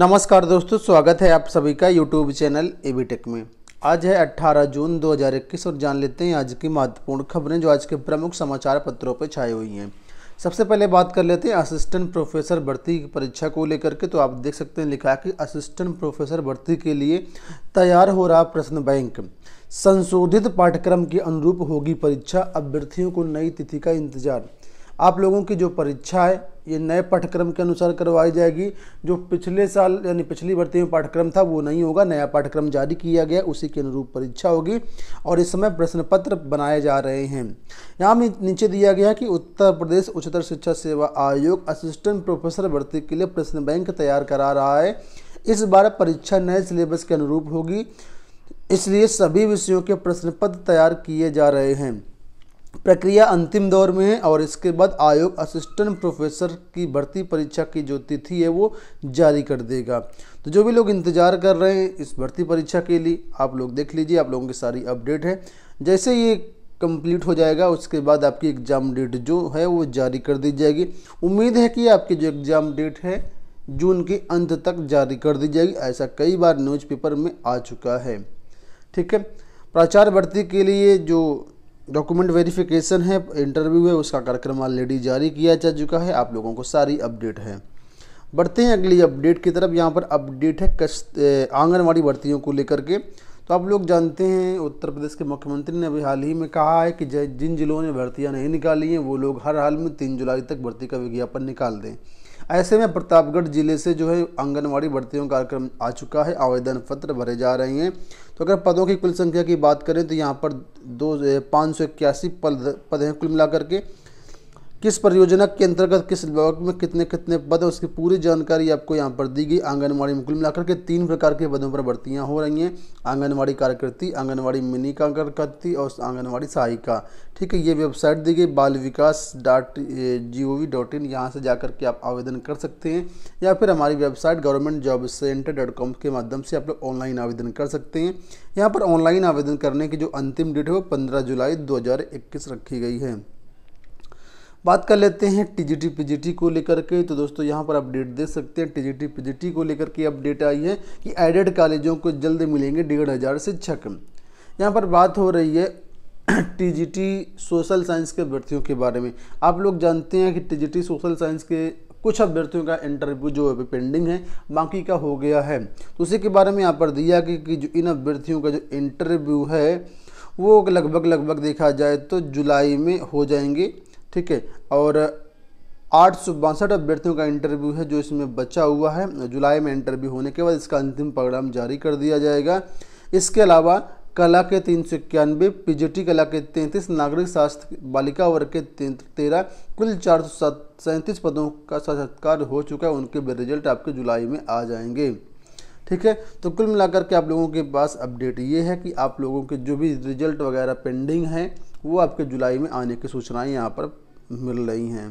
नमस्कार दोस्तों, स्वागत है आप सभी का यूट्यूब चैनल एबीटेक में। आज है 18 जून 2021 और जान लेते हैं आज की महत्वपूर्ण खबरें जो आज के प्रमुख समाचार पत्रों पर छाई हुई हैं। सबसे पहले बात कर लेते हैं असिस्टेंट प्रोफेसर भर्ती की परीक्षा को लेकर के। तो आप देख सकते हैं लिखा है कि असिस्टेंट प्रोफेसर भर्ती के लिए तैयार हो रहा प्रश्न बैंक, संशोधित पाठ्यक्रम के अनुरूप होगी परीक्षा, अभ्यर्थियों को नई तिथि का इंतजार। आप लोगों की जो परीक्षा है ये नए पाठ्यक्रम के अनुसार करवाई जाएगी। जो पिछले साल यानी पिछली भर्ती में पाठ्यक्रम था वो नहीं होगा, नया पाठ्यक्रम जारी किया गया उसी के अनुरूप परीक्षा होगी और इस समय प्रश्न पत्र बनाए जा रहे हैं। यहाँ में नीचे दिया गया है कि उत्तर प्रदेश उच्चतर शिक्षा सेवा आयोग असिस्टेंट प्रोफेसर भर्ती के लिए प्रश्न बैंक तैयार करा रहा है। इस बार परीक्षा नए सिलेबस के अनुरूप होगी, इसलिए सभी विषयों के प्रश्न पत्र तैयार किए जा रहे हैं। प्रक्रिया अंतिम दौर में है और इसके बाद आयोग असिस्टेंट प्रोफेसर की भर्ती परीक्षा की जो तिथि है वो जारी कर देगा। तो जो भी लोग इंतजार कर रहे हैं इस भर्ती परीक्षा के लिए, आप लोग देख लीजिए, आप लोगों की सारी अपडेट है। जैसे ये कंप्लीट हो जाएगा उसके बाद आपकी एग्ज़ाम डेट जो है वो जारी कर दी जाएगी। उम्मीद है कि आपकी जो एग्ज़ाम डेट है जून के अंत तक जारी कर दी जाएगी, ऐसा कई बार न्यूज़पेपर में आ चुका है। ठीक है, प्राचार्य भर्ती के लिए जो डॉक्यूमेंट वेरिफिकेशन है, इंटरव्यू है, उसका कार्यक्रम ऑलरेडी जारी किया जा चुका है। आप लोगों को सारी अपडेट है। बढ़ते हैं अगली अपडेट की तरफ। यहाँ पर अपडेट है आंगनवाड़ी भर्तियों को लेकर के। तो आप लोग जानते हैं उत्तर प्रदेश के मुख्यमंत्री ने अभी हाल ही में कहा है कि जिन जिलों ने भर्तियाँ नहीं निकाली हैं वो लोग हर हाल में 3 जुलाई तक भर्ती का विज्ञापन निकाल दें। ऐसे में प्रतापगढ़ जिले से जो है आंगनवाड़ी भर्तियों का कार्यक्रम आ चुका है, आवेदन पत्र भरे जा रहे हैं। तो अगर पदों की कुल संख्या की बात करें तो यहाँ पर 581 पद हैं कुल मिलाकर के। किस परियोजना के अंतर्गत किस ब्लॉक में कितने कितने पद है उसकी पूरी जानकारी आपको यहाँ पर दी गई। आंगनवाड़ी में कुल मिलाकर के 3 प्रकार के पदों पर भर्तियाँ हो रही हैं, आंगनवाड़ी कार्यकर्ती, आंगनवाड़ी मिनी कार्यकर्ती और आंगनवाड़ी सहायिका। ठीक है, ये वेबसाइट दी गई balvikas.gov.in, यहाँ से जाकर के आप आवेदन कर सकते हैं या फिर हमारी वेबसाइट governmentjobcenter.com के माध्यम से आप लोग ऑनलाइन आवेदन कर सकते हैं। यहाँ पर ऑनलाइन आवेदन करने की जो अंतिम डेट है वो 15 जुलाई 2021 रखी गई है। बात कर लेते हैं टीजीटी पीजीटी को लेकर के। तो दोस्तों यहाँ पर अपडेट देख सकते हैं, टीजीटी पीजीटी को लेकर के अपडेट आई है कि एडेड कॉलेजों को जल्द मिलेंगे 1500 शिक्षक। यहाँ पर बात हो रही है टीजीटी सोशल साइंस के अभ्यर्थियों के बारे में। आप लोग जानते हैं कि टीजीटी सोशल साइंस के कुछ अभ्यर्थियों का इंटरव्यू जो है पेंडिंग है, बाकी का हो गया है। तो उसी के बारे में यहाँ पर दिया कि जो इन अभ्यर्थियों का जो इंटरव्यू है वो लगभग देखा जाए तो जुलाई में हो जाएंगे। ठीक है, और 862 अभ्यर्थियों का इंटरव्यू है जो इसमें बचा हुआ है। जुलाई में इंटरव्यू होने के बाद इसका अंतिम परिणाम जारी कर दिया जाएगा। इसके अलावा कला के 391, पीजीटी कला के 33, नागरिक शास्त्र बालिका वर्ग के 13, कुल 437 पदों का साक्षात्कार हो चुका है, उनके भी रिजल्ट आपके जुलाई में आ जाएंगे। ठीक है, तो कुल मिलाकर के आप लोगों के पास अपडेट ये है कि आप लोगों के जो भी रिजल्ट वगैरह पेंडिंग हैं वो आपके जुलाई में आने की सूचनाएँ यहाँ पर मिल रही हैं।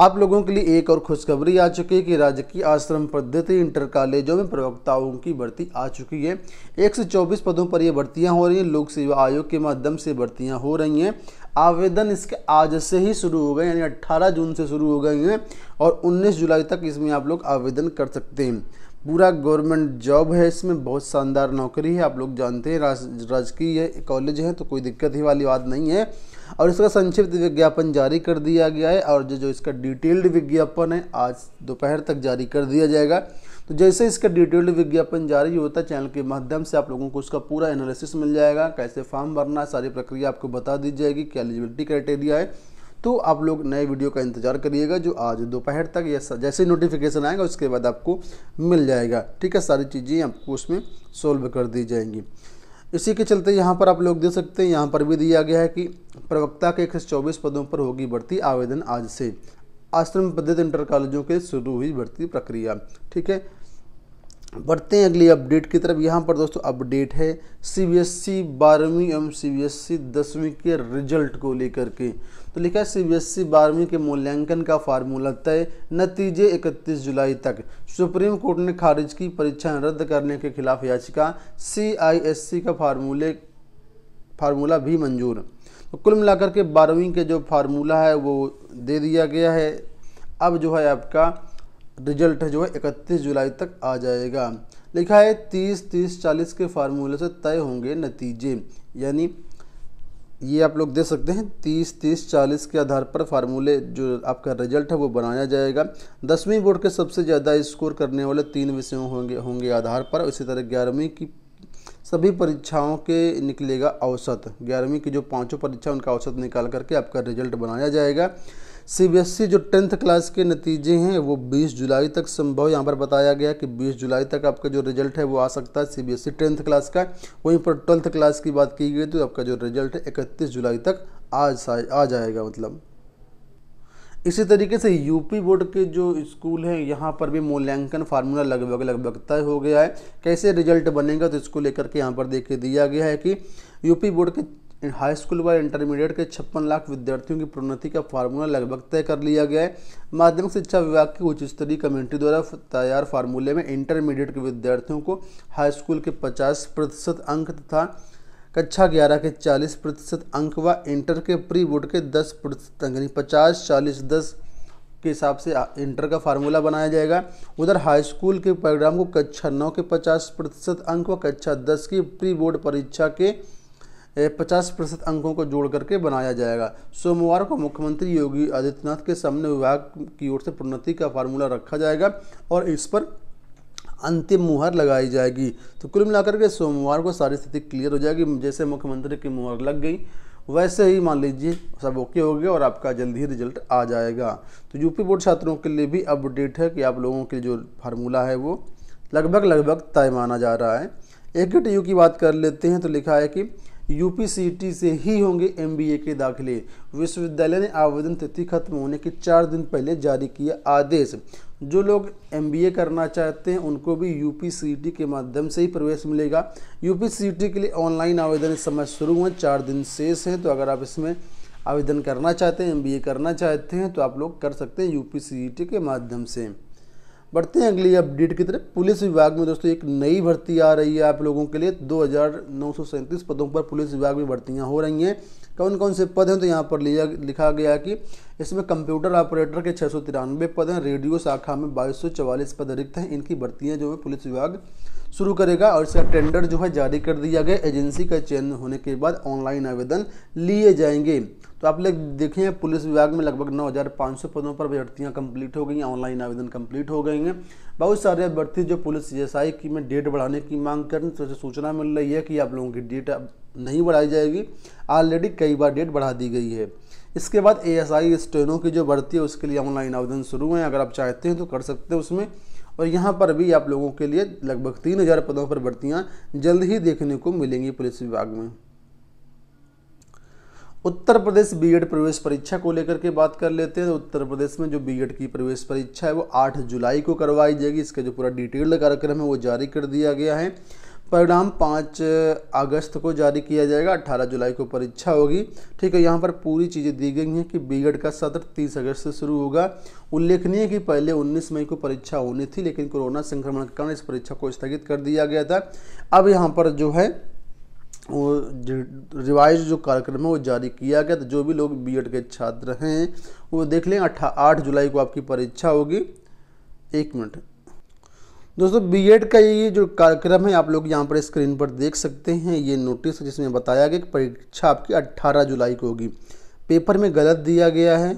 आप लोगों के लिए एक और खुशखबरी आ चुकी है कि राजकीय आश्रम पद्धति इंटर कॉलेजों में प्रवक्ताओं की भर्ती आ चुकी है। 124 पदों पर ये भर्तियां हो रही हैं, लोक सेवा आयोग के माध्यम से भर्तियां हो रही हैं। आवेदन इसके आज से ही शुरू हो गए, यानी 18 जून से शुरू हो गए हैं और 19 जुलाई तक इसमें आप लोग आवेदन कर सकते हैं। पूरा गवर्नमेंट जॉब है, इसमें बहुत शानदार नौकरी है। आप लोग जानते हैं राजकीय कॉलेज है तो कोई दिक्कत ही वाली बात नहीं है। और इसका संक्षिप्त विज्ञापन जारी कर दिया गया है और जो इसका डिटेल्ड विज्ञापन है आज दोपहर तक जारी कर दिया जाएगा। तो जैसे इसका डिटेल्ड विज्ञापन जारी होता है चैनल के माध्यम से आप लोगों को उसका पूरा एनालिसिस मिल जाएगा, कैसे फॉर्म भरना, सारी प्रक्रिया आपको बता दी जाएगी, क्या एलिजिबिलिटी क्राइटेरिया है। तो आप लोग नए वीडियो का इंतजार करिएगा जो आज दोपहर तक या जैसे नोटिफिकेशन आएगा उसके बाद आपको मिल जाएगा। ठीक है, सारी चीज़ें आपको उसमें सॉल्व कर दी जाएंगी। इसी के चलते यहाँ पर आप लोग देख सकते हैं, यहाँ पर भी दिया गया है कि प्रवक्ता के 124 पदों पर होगी भर्ती, आवेदन आज से, आश्रम पद्धति इंटर कॉलेजों के शुरू हुई भर्ती प्रक्रिया। ठीक है, बढ़ते हैं अगली अपडेट की तरफ। यहाँ पर दोस्तों अपडेट है सीबीएसई 12वीं एवं सीबीएसई 10वीं के रिजल्ट को लेकर के। तो लिखा है सीबीएसई 12वीं के मूल्यांकन का फार्मूला तय, नतीजे 31 जुलाई तक। सुप्रीम कोर्ट ने खारिज की परीक्षाएं रद्द करने के खिलाफ याचिका, CISC का फार्मूला भी मंजूर। तो कुल मिलाकर के 12वीं के जो फार्मूला है वो दे दिया गया है। अब जो है आपका रिजल्ट है जो है 31 जुलाई तक आ जाएगा। लिखा है 30-30-40 के फार्मूले से तय होंगे नतीजे, यानी ये आप लोग दे सकते हैं 30-30-40 के आधार पर फार्मूले जो आपका रिजल्ट है वो बनाया जाएगा। 10वीं बोर्ड के सबसे ज़्यादा स्कोर करने वाले 3 विषयों होंगे आधार पर। इसी तरह 11वीं की सभी परीक्षाओं के निकलेगा औसत, 11वीं की जो 5 परीक्षा उनका औसत निकाल करके आपका रिजल्ट बनाया जाएगा। CBSE जो 10th क्लास के नतीजे हैं वो 20 जुलाई तक संभव, यहाँ पर बताया गया कि 20 जुलाई तक आपका जो रिजल्ट है वो आ सकता है CBSE 10th क्लास का। वहीं पर 12th क्लास की बात की गई तो आपका जो रिजल्ट है 31 जुलाई तक आ जाएगा। मतलब इसी तरीके से यूपी बोर्ड के जो स्कूल हैं यहाँ पर भी मूल्यांकन फार्मूला लगभग तय हो गया है। कैसे रिजल्ट बनेगा तो इसको लेकर के यहाँ पर देख दिया गया है कि यूपी बोर्ड के हाई स्कूल व इंटरमीडिएट के 56 लाख विद्यार्थियों की प्रोन्नति का फार्मूला लगभग तय कर लिया गया है। माध्यमिक शिक्षा विभाग की उच्च स्तरीय कमेटी द्वारा तैयार फार्मूले में इंटरमीडिएट के विद्यार्थियों को हाई स्कूल के 50% अंक तथा कक्षा 11 के 40% अंक व इंटर के प्री बोर्ड के 10% अंक, यानी 50-40-10 के हिसाब से इंटर का फार्मूला बनाया जाएगा। उधर हाई स्कूल के प्रोग्राम को कक्षा 9 के 50% अंक व कक्षा 10 की प्री बोर्ड परीक्षा के 50% अंकों को जोड़ करके बनाया जाएगा। सोमवार को मुख्यमंत्री योगी आदित्यनाथ के सामने विभाग की ओर से प्रोन्नति का फार्मूला रखा जाएगा और इस पर अंतिम मुहर लगाई जाएगी। तो कुल मिलाकर के सोमवार को सारी स्थिति क्लियर हो जाएगी। जैसे मुख्यमंत्री की मुहर लग गई वैसे ही मान लीजिए सब ओके हो गया और आपका जल्द ही रिजल्ट आ जाएगा। तो यूपी बोर्ड छात्रों के लिए भी अपडेट है कि आप लोगों के जो फार्मूला है वो लगभग तय माना जा रहा है। AKTU की बात कर लेते हैं तो लिखा है कि यूपीसीटी से ही होंगे MBA के दाखिले। विश्वविद्यालय ने आवेदन तिथि खत्म होने के 4 दिन पहले जारी किया आदेश। जो लोग MBA करना चाहते हैं उनको भी यूपीसीटी के माध्यम से ही प्रवेश मिलेगा। यूपीसीटी के लिए ऑनलाइन आवेदन इस समय शुरू हुए, 4 दिन शेष हैं। तो अगर आप इसमें आवेदन करना चाहते हैं, MBA करना चाहते हैं तो आप लोग कर सकते हैं यूपीसीटी के माध्यम से। बढ़ते हैं अगली अपडेट की तरफ। पुलिस विभाग में दोस्तों एक नई भर्ती आ रही है आप लोगों के लिए। 2937 पदों पर पुलिस विभाग में भर्तियां हो रही हैं। कौन कौन से पद हैं तो यहाँ पर लिखा गया कि इसमें कंप्यूटर ऑपरेटर के 693 पद हैं। रेडियो शाखा में 2244 पद रिक्त हैं। इनकी भर्तियाँ जो है पुलिस विभाग शुरू करेगा और इसका टेंडर जो है जारी कर दिया गया। एजेंसी का चयन होने के बाद ऑनलाइन आवेदन लिए जाएंगे। तो आप लोग देखें पुलिस विभाग में लगभग 9500 पदों पर भर्तियां कंप्लीट हो गई हैं, ऑनलाइन आवेदन कंप्लीट हो गए हैं। बहुत सारे अभ्यर्थी जो पुलिस CSI की में डेट बढ़ाने की मांग कर तो सूचना मिल रही है कि आप लोगों की डेट नहीं बढ़ाई जाएगी। ऑलरेडी कई बार डेट बढ़ा दी गई है। इसके बाद ASI स्टेनो की जो भर्ती है उसके लिए ऑनलाइन आवेदन शुरू है। अगर आप चाहते हैं तो कर सकते हैं उसमें। और यहाँ पर भी आप लोगों के लिए लगभग 3000 पदों पर भर्तियाँ जल्द ही देखने को मिलेंगी पुलिस विभाग में। उत्तर प्रदेश BEd प्रवेश परीक्षा को लेकर के बात कर लेते हैं। उत्तर प्रदेश में जो BEd की प्रवेश परीक्षा है वो 8 जुलाई को करवाई जाएगी। इसका जो पूरा डिटेल्ड कार्यक्रम है वो जारी कर दिया गया है। परिणाम 5 अगस्त को जारी किया जाएगा। 18 जुलाई को परीक्षा होगी। ठीक है, यहाँ पर पूरी चीज़ें दी गई हैं कि BEd का सत्र 30 अगस्त से शुरू होगा। उल्लेखनीय कि पहले 19 मई को परीक्षा होनी थी लेकिन कोरोना संक्रमण के कारण इस परीक्षा को स्थगित कर दिया गया था। अब यहाँ पर जो है वो रिवाइज जो कार्यक्रम है वो जारी किया गया। तो जो भी लोग BEd के छात्र हैं वो देख लें 8 जुलाई को आपकी परीक्षा होगी। एक मिनट दोस्तों, BEd का ये जो कार्यक्रम है आप लोग यहाँ पर स्क्रीन पर देख सकते हैं। ये नोटिस जिसमें बताया गया कि परीक्षा आपकी 18 जुलाई को होगी। पेपर में गलत दिया गया है,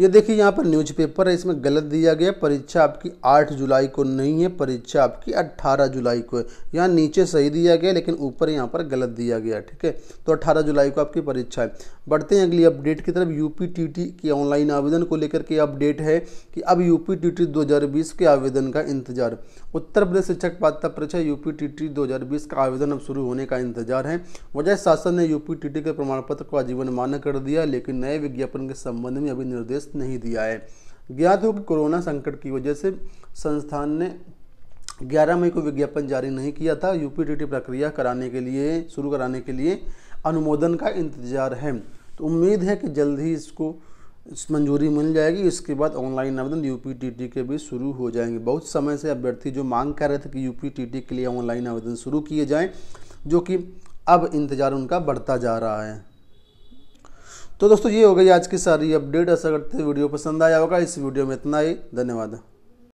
ये देखिए यहाँ पर न्यूज़पेपर है इसमें गलत दिया गया। परीक्षा आपकी 8 जुलाई को नहीं है, परीक्षा आपकी 18 जुलाई को है। यहाँ नीचे सही दिया गया लेकिन ऊपर यहाँ पर गलत दिया गया। ठीक है, तो 18 जुलाई को आपकी परीक्षा है। बढ़ते हैं अगली अपडेट की तरफ। यूपीटेट की ऑनलाइन आवेदन को लेकर के अपडेट है कि अब यूपीटेट 2020 के आवेदन का इंतजार। उत्तर प्रदेश शिक्षक पात्रता परीक्षा यूपीटेट 2020 का आवेदन अब शुरू होने का इंतजार है। वजह शासन ने यूपीटेट के प्रमाण पत्र को आजीवन मान्य कर दिया लेकिन नए विज्ञापन के संबंध में अभी निर्देश नहीं दिया है। ज्ञात हो कि कोरोना संकट की वजह से संस्थान ने 11 मई को विज्ञापन जारी नहीं किया था। यूपीटेट प्रक्रिया शुरू कराने के लिए अनुमोदन का इंतजार है। तो उम्मीद है कि जल्द ही इसको मंजूरी मिल जाएगी। इसके बाद ऑनलाइन आवेदन यूपीटेट के भी शुरू हो जाएंगे। बहुत समय से अभ्यर्थी जो मांग कर रहे थे कि यूपीटेट के लिए ऑनलाइन आवेदन शुरू किए जाएँ, जो कि अब इंतजार उनका बढ़ता जा रहा है। तो दोस्तों ये हो गई आज की सारी अपडेट। ऐसा करते वीडियो पसंद आया होगा। इस वीडियो में इतना ही, धन्यवाद।